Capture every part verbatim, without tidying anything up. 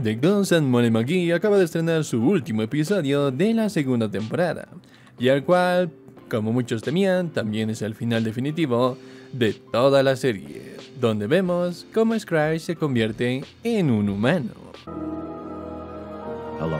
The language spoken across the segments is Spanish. The Ghost and Molly McGee acaba de estrenar su último episodio de la segunda temporada, y al cual, como muchos temían, también es el final definitivo de toda la serie, donde vemos cómo Scratch se convierte en un humano. Hello.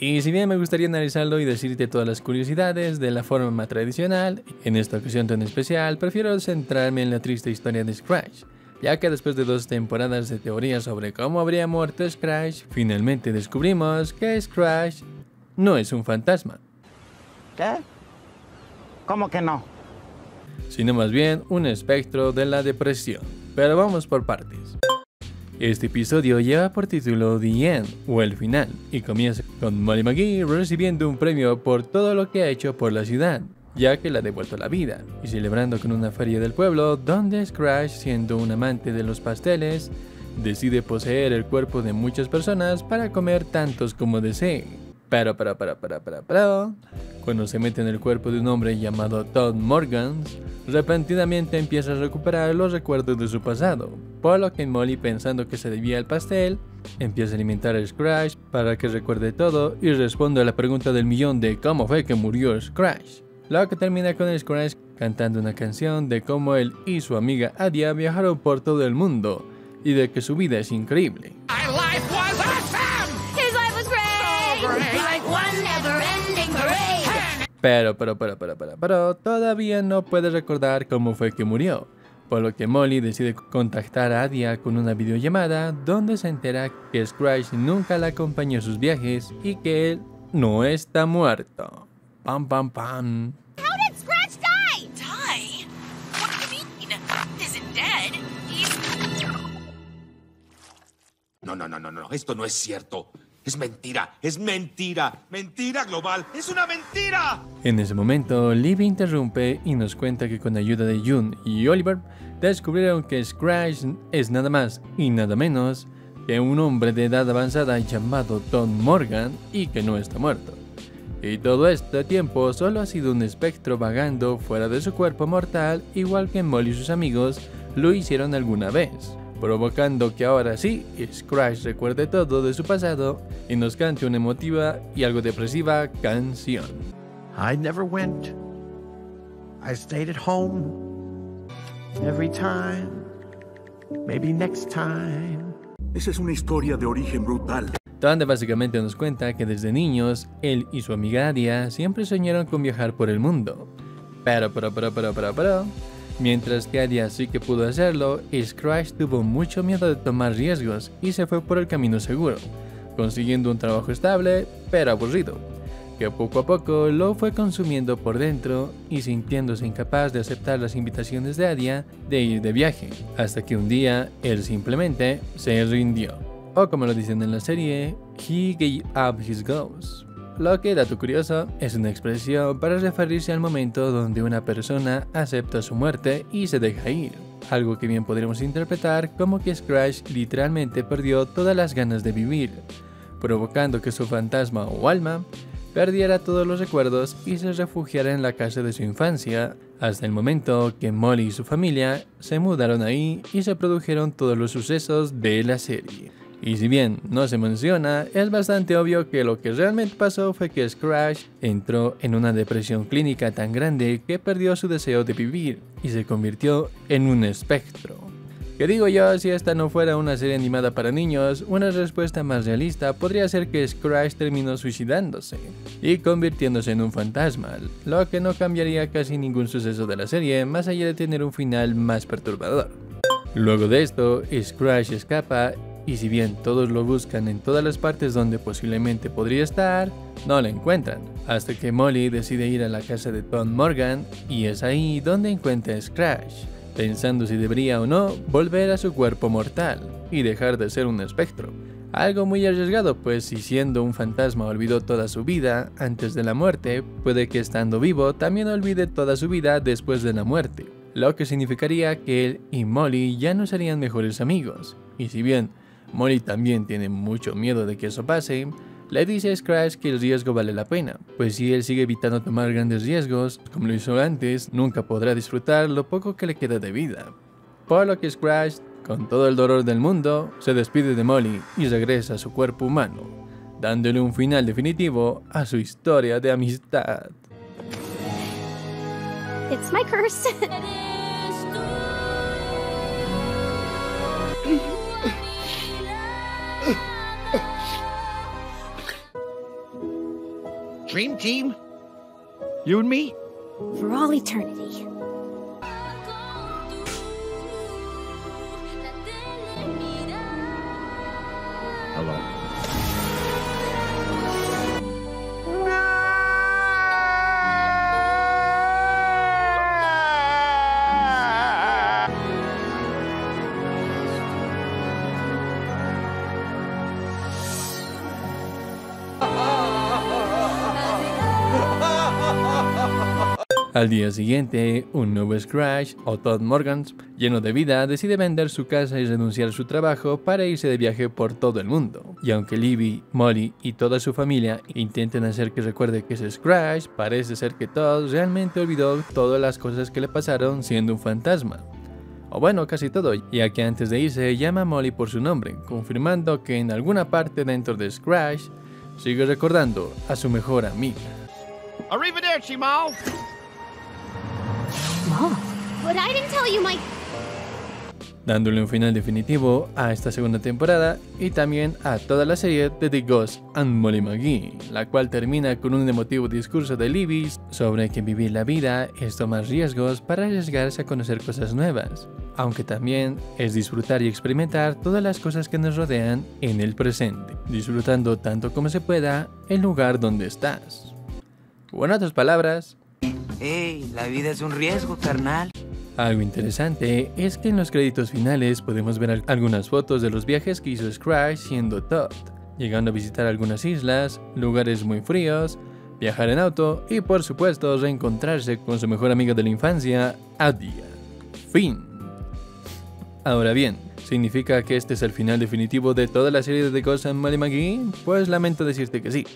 Y si bien me gustaría analizarlo y decirte todas las curiosidades de la forma más tradicional, en esta ocasión tan especial prefiero centrarme en la triste historia de Scratch, ya que después de dos temporadas de teoría sobre cómo habría muerto Scratch, finalmente descubrimos que Scratch no es un fantasma. ¿Qué? ¿Cómo que no? Sino más bien un espectro de la depresión. Pero vamos por partes. Este episodio lleva por título The End, o El Final, y comienza con Molly McGee recibiendo un premio por todo lo que ha hecho por la ciudad, ya que le ha devuelto la vida, y celebrando con una feria del pueblo donde Scratch, siendo un amante de los pasteles, decide poseer el cuerpo de muchas personas para comer tantos como desee. Pero, pero, pero, pero, pero, pero... cuando se mete en el cuerpo de un hombre llamado Todd Morgan, repentinamente empieza a recuperar los recuerdos de su pasado, por lo que Molly, pensando que se debía al pastel, empieza a alimentar a Scratch para que recuerde todo y responda a la pregunta del millón de cómo fue que murió Scratch, lo que termina con Scratch cantando una canción de cómo él y su amiga Adia viajaron por todo el mundo y de que su vida es increíble. Pero, pero, pero, pero, pero, pero, todavía no puede recordar cómo fue que murió, por lo que Molly decide contactar a Adia con una videollamada donde se entera que Scratch nunca la acompañó en sus viajes y que él no está muerto. Pam, pam, pam. How did Scratch die? Die? What do you mean? Isn't dead? He's... No, no, no, no, no, esto no es cierto. Es mentira, es mentira, mentira global, es una mentira. En ese momento, Libby interrumpe y nos cuenta que con ayuda de June y Oliver descubrieron que Scratch es nada más y nada menos que un hombre de edad avanzada llamado Todd Morgan y que no está muerto. Y todo este tiempo solo ha sido un espectro vagando fuera de su cuerpo mortal, igual que Molly y sus amigos lo hicieron alguna vez, provocando que ahora sí, Scratch recuerde todo de su pasado y nos cante una emotiva y algo depresiva canción. I never went. I stayed at home. Every time. Maybe next time. Esa es una historia de origen brutal, donde básicamente nos cuenta que desde niños, él y su amiga Adia siempre soñaron con viajar por el mundo. Pero, pero, pero, pero, pero, pero... mientras que Adia sí que pudo hacerlo, Scratch tuvo mucho miedo de tomar riesgos y se fue por el camino seguro, consiguiendo un trabajo estable pero aburrido, que poco a poco lo fue consumiendo por dentro y sintiéndose incapaz de aceptar las invitaciones de Adia de ir de viaje, hasta que un día él simplemente se rindió, o como lo dicen en la serie, he gave up his ghost. Lo que, dato curioso, es una expresión para referirse al momento donde una persona acepta su muerte y se deja ir, algo que bien podríamos interpretar como que Scratch literalmente perdió todas las ganas de vivir, provocando que su fantasma o alma perdiera todos los recuerdos y se refugiara en la casa de su infancia, hasta el momento que Molly y su familia se mudaron ahí y se produjeron todos los sucesos de la serie. Y si bien no se menciona, es bastante obvio que lo que realmente pasó fue que Scratch entró en una depresión clínica tan grande que perdió su deseo de vivir y se convirtió en un espectro. Que digo yo, si esta no fuera una serie animada para niños, una respuesta más realista podría ser que Scratch terminó suicidándose y convirtiéndose en un fantasma, lo que no cambiaría casi ningún suceso de la serie más allá de tener un final más perturbador. Luego de esto, Scratch escapa. Y si bien todos lo buscan en todas las partes donde posiblemente podría estar, no lo encuentran, hasta que Molly decide ir a la casa de Todd Morgan y es ahí donde encuentra a Scratch, pensando si debería o no volver a su cuerpo mortal y dejar de ser un espectro. Algo muy arriesgado, pues si siendo un fantasma olvidó toda su vida antes de la muerte, puede que estando vivo también olvide toda su vida después de la muerte, lo que significaría que él y Molly ya no serían mejores amigos. Y si bien Molly también tiene mucho miedo de que eso pase, Le dice a Scratch que el riesgo vale la pena, pues si él sigue evitando tomar grandes riesgos, como lo hizo antes, nunca podrá disfrutar lo poco que le queda de vida. Por lo que Scratch, con todo el dolor del mundo, se despide de Molly y regresa a su cuerpo humano, dándole un final definitivo a su historia de amistad. It's my curse. Dream team? You and me? For all eternity. Hello. Al día siguiente, un nuevo Scratch o Todd Morgan, lleno de vida, decide vender su casa y renunciar a su trabajo para irse de viaje por todo el mundo. Y aunque Libby, Molly y toda su familia intenten hacer que recuerde que es Scratch, parece ser que Todd realmente olvidó todas las cosas que le pasaron siendo un fantasma. O bueno, casi todo, ya que antes de irse llama a Molly por su nombre, confirmando que en alguna parte dentro de Scratch sigue recordando a su mejor amiga. Arrivederci, Mal. Dándole un final definitivo a esta segunda temporada y también a toda la serie de The Ghost and Molly McGee, la cual termina con un emotivo discurso de Libby sobre que vivir la vida es tomar riesgos para arriesgarse a conocer cosas nuevas, aunque también es disfrutar y experimentar todas las cosas que nos rodean en el presente, disfrutando tanto como se pueda el lugar donde estás. O en otras palabras, ¡ey! La vida es un riesgo, carnal. Algo interesante es que en los créditos finales podemos ver algunas fotos de los viajes que hizo Scratch siendo Todd, llegando a visitar algunas islas, lugares muy fríos, viajar en auto y por supuesto reencontrarse con su mejor amiga de la infancia, Adia. Fin. Ahora bien, ¿significa que este es el final definitivo de toda la serie de The Ghost and Molly McGee? Pues lamento decirte que sí,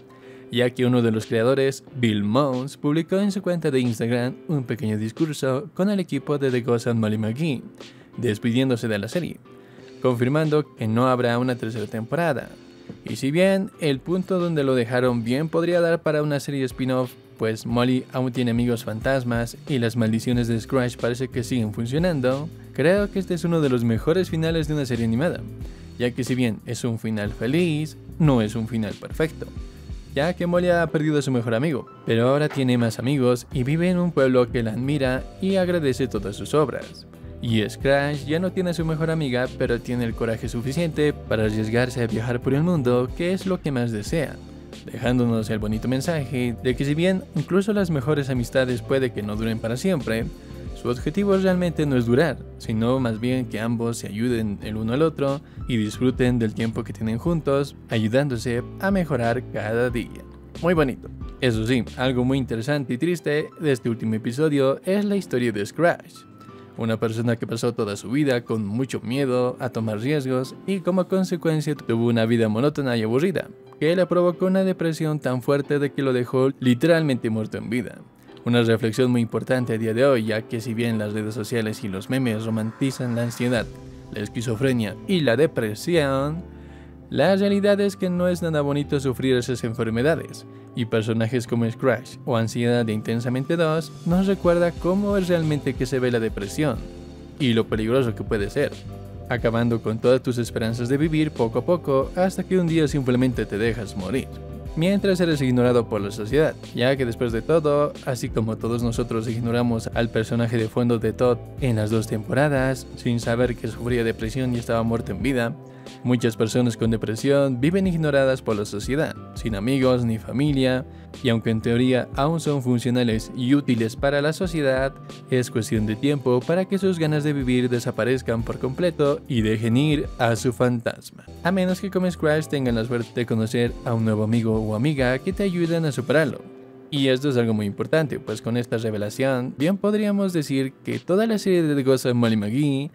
ya que uno de los creadores, Bill Mons, publicó en su cuenta de Instagram un pequeño discurso con el equipo de The Ghost and Molly McGee, despidiéndose de la serie, confirmando que no habrá una tercera temporada. Y si bien el punto donde lo dejaron bien podría dar para una serie spin-off, pues Molly aún tiene amigos fantasmas y las maldiciones de Scratch parece que siguen funcionando, creo que este es uno de los mejores finales de una serie animada, ya que si bien es un final feliz, no es un final perfecto, ya que Molly ha perdido a su mejor amigo, pero ahora tiene más amigos y vive en un pueblo que la admira y agradece todas sus obras. Y Scratch ya no tiene a su mejor amiga, pero tiene el coraje suficiente para arriesgarse a viajar por el mundo, que es lo que más desea, dejándonos el bonito mensaje de que si bien incluso las mejores amistades puede que no duren para siempre, su objetivo realmente no es durar, sino más bien que ambos se ayuden el uno al otro y disfruten del tiempo que tienen juntos, ayudándose a mejorar cada día. Muy bonito. Eso sí, algo muy interesante y triste de este último episodio es la historia de Scratch, una persona que pasó toda su vida con mucho miedo a tomar riesgos y como consecuencia tuvo una vida monótona y aburrida, que le provocó una depresión tan fuerte de que lo dejó literalmente muerto en vida. Una reflexión muy importante a día de hoy, ya que si bien las redes sociales y los memes romantizan la ansiedad, la esquizofrenia y la depresión, la realidad es que no es nada bonito sufrir esas enfermedades, y personajes como Scratch o Ansiedad de Intensamente dos nos recuerda cómo es realmente que se ve la depresión y lo peligroso que puede ser, acabando con todas tus esperanzas de vivir poco a poco hasta que un día simplemente te dejas morir, mientras eres ignorado por la sociedad, ya que después de todo, así como todos nosotros ignoramos al personaje de fondo de Todd en las dos temporadas, sin saber que sufría depresión y estaba muerto en vida, muchas personas con depresión viven ignoradas por la sociedad, sin amigos ni familia, y aunque en teoría aún son funcionales y útiles para la sociedad, es cuestión de tiempo para que sus ganas de vivir desaparezcan por completo y dejen ir a su fantasma, a menos que como Scratch tengan la suerte de conocer a un nuevo amigo o amiga que te ayuden a superarlo. Y esto es algo muy importante, pues con esta revelación bien podríamos decir que toda la serie de The Ghost and Molly McGee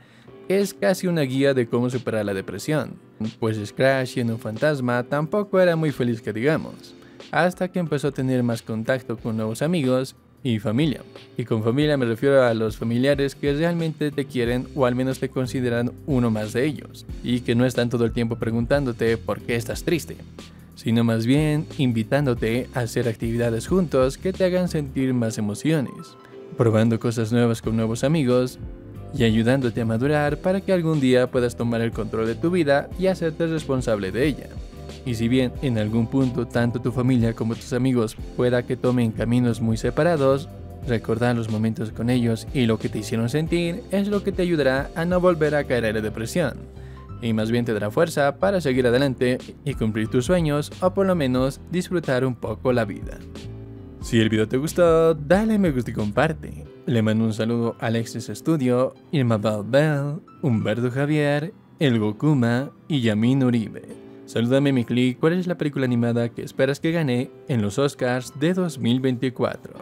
es casi una guía de cómo superar la depresión, pues Scratch siendo un fantasma tampoco era muy feliz que digamos, hasta que empezó a tener más contacto con nuevos amigos y familia. Y con familia me refiero a los familiares que realmente te quieren o al menos te consideran uno más de ellos, y que no están todo el tiempo preguntándote por qué estás triste, sino más bien invitándote a hacer actividades juntos que te hagan sentir más emociones, probando cosas nuevas con nuevos amigos y ayudándote a madurar para que algún día puedas tomar el control de tu vida y hacerte responsable de ella. Y si bien en algún punto tanto tu familia como tus amigos pueda que tomen caminos muy separados, recordar los momentos con ellos y lo que te hicieron sentir es lo que te ayudará a no volver a caer en depresión, y más bien te dará fuerza para seguir adelante y cumplir tus sueños o por lo menos disfrutar un poco la vida. Si el video te gustó, dale me gusta y comparte. Le mando un saludo a Alexis Studio, Irma Bell, Humberto Javier, El Gokuma y Yamin Uribe. Salúdame Miclic, ¿cuál es la película animada que esperas que gane en los Oscars de dos mil veinticuatro?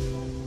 We'll be right back.